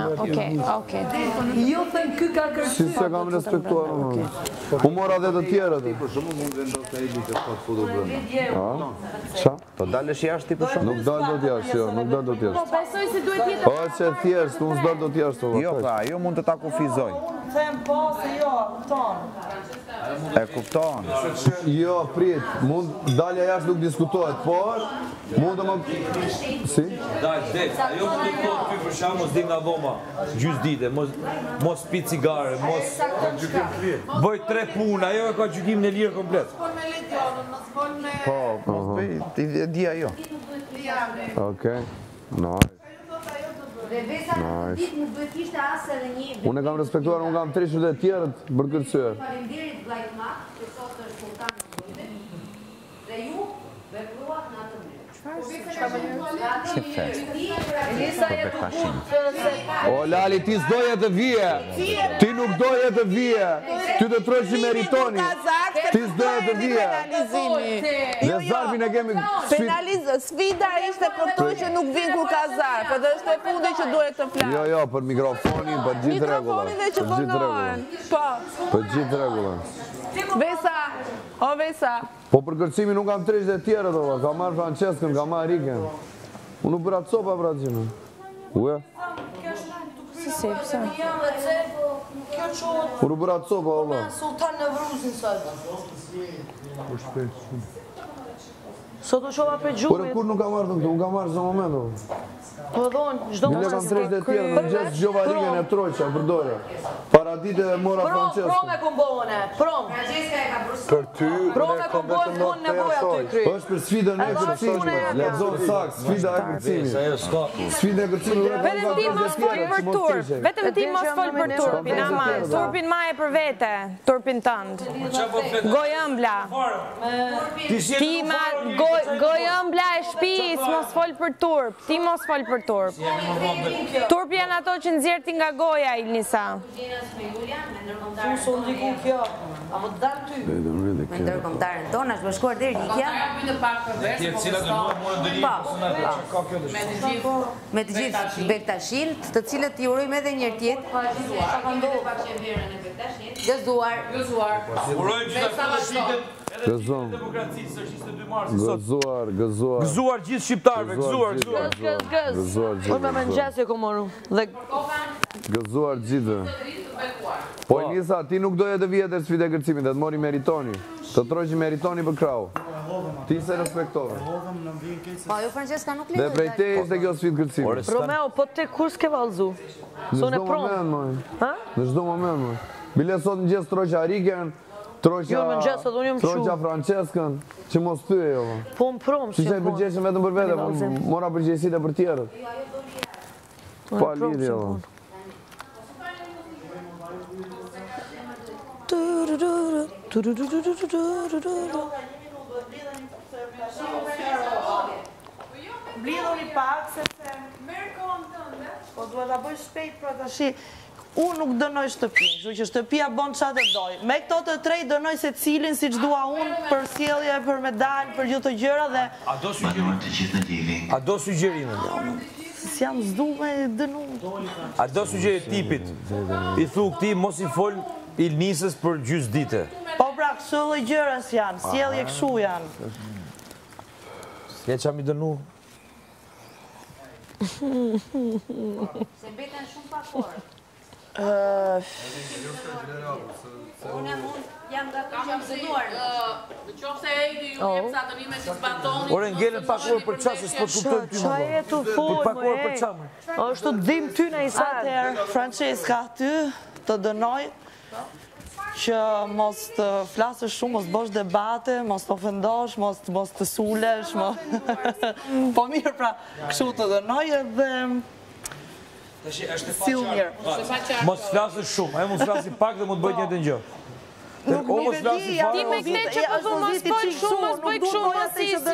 Ok. Jo thënë ky ka kërcyer. Si se kam respektuar unë. Humora dhe të tjerët. Për shembull mund vendos ai që ka foto brenda. Ç'a? Po dalësh jashtë ti për shembull? Nuk dal dot jashtë, jo, nuk dal dot jashtë. Po besoj se duhet jetë. Po se thjesht, unë s'dal dot jashtë. Jo, pra, ajo mund të ta kufizoj. Them po se jo, kupton. E kupton. Jo, prit, mund dalja jashtë nuk diskutohet, por mund të më si? Dal det. Ajo mund të thotë ty për shembull s'di nga voma. Gjys dite, mos pi cigare, mos bëj tre puna, ajo e ka gjykimin e lirë komplet. Po, mos bëj, ti di ajo. Okej. Nice. Unë e kam respektuar, unë kam trishur dhe tjerët bërë kërcyer. Faleminderit vllajt mat, që sot është sultan në dhe ju vepruat në atë mënyrë. O Lali, ti s'doje të vije. Ti nuk doje të vije. Ty të trojë si meritoni. Ti s'doje të vije. Dhe zarfin e kemi. Sfida ishte për to që nuk vinë kur ka zarf. Për dhe është e fundi që duhet të flasë. Jo, jo, për mikrofonin, për gjithë regullat. Mikrofonin dhe që bonohen. Po. Për gjithë regullat. Vesa, o Vesa. Po për kërcimin unë kam tresh dhe tjere tova, ka marrë Franceskën, ka marrë Riken. Unë nuk bëra të sopa pra cimin. Ue? Si, pëse? Unë nuk bëra të sopa, ola. Sultan në vëruzin sajtë. Po shpesh. Sot u shova për gjumit. Por e kur nuk ka marrë të këtu, unë ka marrë zë momentu. Po dhonë, gjdo më qësë të kërë. Në gjesë gjova Riken e trojqa, përdojra. Paradite dhe mora Franceskën. Prom e kumbohone, prom. Për ty, ne kom vetëm në të e asoj. Êshtë për sfida në e kërcimit, ledzon saks, sfida e kërcimit. Sfida e kërcimit, vetëm ti mos fol për turp, vetëm ti mos fol për turpin, ama, turpin ma e për vete, turpin tëndë. Gojëmbla. Gojëmbla e shpis, mos fol për turp, ti mos fol për turp. Turp janë ato që nëzirti nga goja, Ilnisa. Unë son diku kjo, a më të darë ty. Me ndërkomtarën tonë, është bëshkuar deri Gjitja. Me të gjithë Bektashilt, të cilët i urojmë edhe njërë tjetë. Gëzuar. Urojmë gjithë Bektashilt. Gëzuar. Gëzuar gjithë shqiptarëve, gëzuar, gëzuar. Gëzuar gjithë. Unë me nxasë e komoru. Gëzuar gjithë. Po Ilnisa, ti nuk doje të vijet e sfide kërcimit, dhe të mori meritoni. Të trojqi meritoni për krau. Ti se respektove. Pa, jo Franceska nuk lidhë. Dhe prej te ishte kjo sfide kërcimit. Romeo, po te kur s'ke valzu? Në shdo moment, moj. Në shdo moment, moj. Bile sot në gjesë trojqa Riken, trojqa Franceskën, që mos të e jo. Po më promë, që i përgjeshën vetëm për vete, mora përgjeshit e për tjerët. Po a lidhë, jo. Blidhoni pak, sepse merë kohën tënde, po duhet ta bëj shpejt pra tash. Unë nuk dënoj shtëpinë, kështu që shtëpia bën çfarë të doj. Me këto të trej dënoj secilin siç dua unë për sjellje, për medalë, për gjithë këto gjëra dhe a do sugjerimin? A do sugjerimin? Si jam zdume e dënu. A do sugjerimin tipit? I thu këtij mos i fol Ilnisës për gjys dite. Po pra kësëllë gjërës janë, sjellje këshu janë. S'ke që mi dënu? Se beten shumë pakorë. Unë jam nga të jam zënuar. Në qofë se e ju jepë sa të vime që s'batoni. Ore ngellën pakorë për qasës për të tëmë ty më. Qa e të folë, më e. Ashtu të dhimë ty në isatë. Franceska, ty të dënoj që mos të flasë shumë, mos bësh debate, mos të ofendosh, mos të sulesh. Po mirë pra, këshu të dënoj edhe silë mirë. Mos flasë shumë, e mos flasë pak dhe mos bëjt një të njëtë. Nuk mi vedi, ti me këte që përdu mos pëllë shumë, mos pëllë shumë, mos si shumë,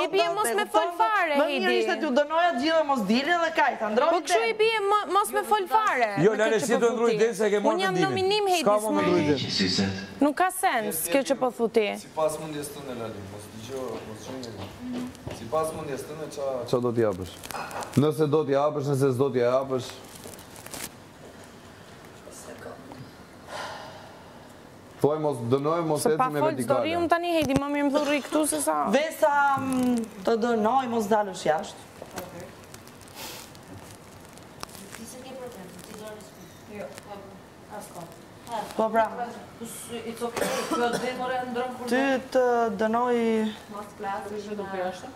i bje mos me fëllë fare, hejdi. Më mirë ishte t'ju dënojat gjithë mos dili dhe kajtë, ndrojnë të. Po këshu i bje mos me fëllë fare. Jo, lale, si të ndrujt dhe se ke morë të ndimin. Unë jam nominim, hejdi, s'ma ndrujt. Nuk ka sens, kjo që përthu ti. Si pas mundjes të në lali, mos t'i gjo, mos shumë. Si pas mundjes të në qa do t'i apësh. Nëse do t'i apësh, nëse s'do t'i apësh. Po e mos dënoj, mos eti me vertikale. Se pa folë, do tani, hejti, më mirë më thurri këtu se sa... Vesa, të dënoj, mos dalësh jashtë. Ti se ke problem, ti do nësku. Jo, asko. Po pra. Ty të dënoj... Mos klasë, që do për jashtë?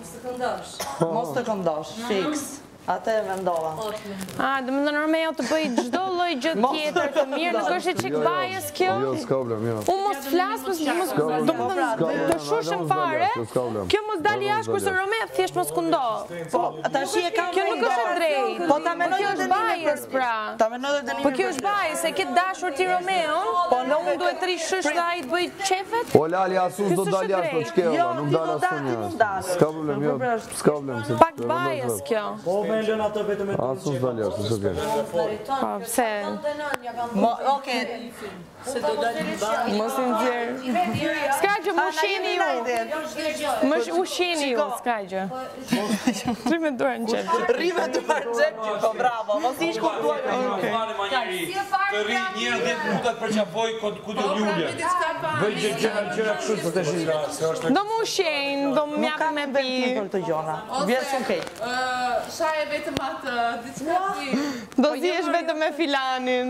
Mos të këndosh. Mos të këndosh, fix. Ate e vendova. Dhe më dhënë Romeo të bëj gjdo loj gjëtë tjetër të mirë, nuk është e qikë bajes kjo? Jo, s'ka problem, jo. Unë mos flasë, do më dhënë të shushëm fare, kjo mos dali jashtë kërse Romeo thjesht mos kundo. Po, kjo nuk është e drejt, po kjo është bajes pra. Po kjo është bajes, e këtë dashur ti Romeo, po në unë duhet të rishysh dhe ajtë bëj qefet? O lali, asus do dali jashtë, o qkeva, nuk dali ashtë një Asus dali ashtë, së kërë. Pa, pëse? Oke, mësë nëzirë. Ska gjë, më shini ju. Më shini ju, ska gjë. Rime duar në qepë. Rime duar në qepë, po bravo. Mos ishë kur duar në qepë. Të ri njërë 10 minutat për qafoj këtë ljullje. Bëjë gjëra gjëra kështu për të shira. Do më shenë, do më mjaka me pi. Vjerë shumë kejtë. Shaj e vetëm atë, diqka kuj. Do si esh vetëm me filanin.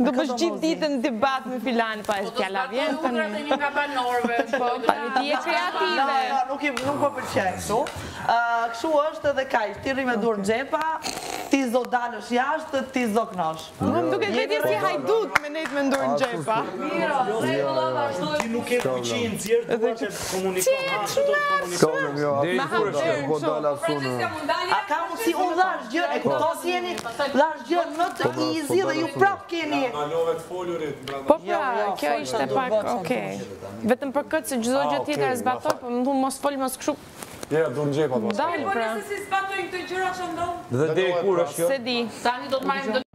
Do bësh gjithë ditën debat me filanin, pa e t'jala vjenë të një. Po, do s'batë të unë gratë e një nga banorve. Pa një ti e kreative. Nuk po përqenë kështu. Kështu është edhe kajsh, ti rime dur në gjepa, ti zdo dalësh jashtë, ti zdo knosh. Më duke të vetja si hajdut me nejtë me ndur në gjepa. Mira, regula vazhdojnë. Ti nuk e përqinë, zjerë duar që komunikon. Si unë dhash gjërë, e këto si jeni dhash gjërë në të izi dhe ju prapë keni... Po pra, kjo ishte pak, okej. Vetëm për këtë se gjdo gjë tjetër e zbatoj, për më thumë mos foli, mos këshu... Ja, do në gjej pa pas. Dalë pra. Po nëse si zbatojnë këtë gjëra që ndonë? Dhe dhe i kur është jo? Se di. Tani do të marim...